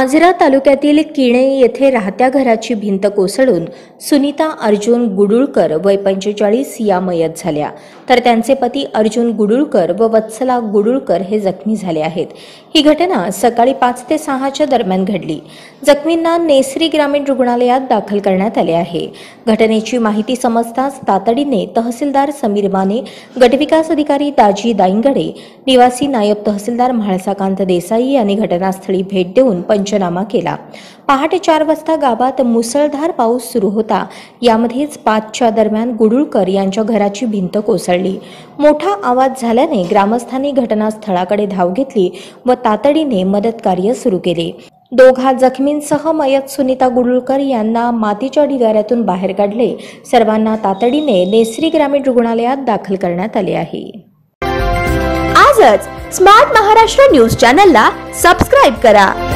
आंजरा तालुक्यातील किणे येथे राहत्या घराची भिंत कोसळून सुनीता अर्जुन गुडुळकर वय 45 या मयत झाल्या, तर त्यांचे पती अर्जुन गुडुळकर व वत्सला गुडुळकर हे जखमी झाले आहेत। ही घटना सकाळी 5 ते 6 दरम्यान घडली। जखमींना नेस्री ग्रामीण रुग्णालयात दाखल करण्यात आले आहे। घटनेची माहिती समजताच तातडीने तहसीलदार समीर माने, गटविकास अधिकारी दाजी दाईगढ़, निवासी नायब तहसीलदार महसाकंत देसाई यांनी घटनास्थळी भेट देऊन पंचनामा केला। पहाटे 4 वाजता गावात मुसळधार पाऊस सुरू होता। यामध्येच 5च्या दरम्यान गुडुळकर यांच्या घराची भिंत कोसळली। मोठा आवाज झाल्याने ग्रामस्थांनी घटनास्थळाकडे धाव घेतली व तातडीने मदत कार्य सुरू केले। दोघा जखमींसह मयत सुनीता गुडुळकर यांना मातीच्या ढिगाऱ्यातून बाहेर काढले। सर्वांना तातडीने नेस्री ग्रामीण रुग्णालयात दाखल करण्यात आले आहे। आजच स्मार्ट महाराष्ट्र न्यूज चॅनलला सबस्क्राइब करा।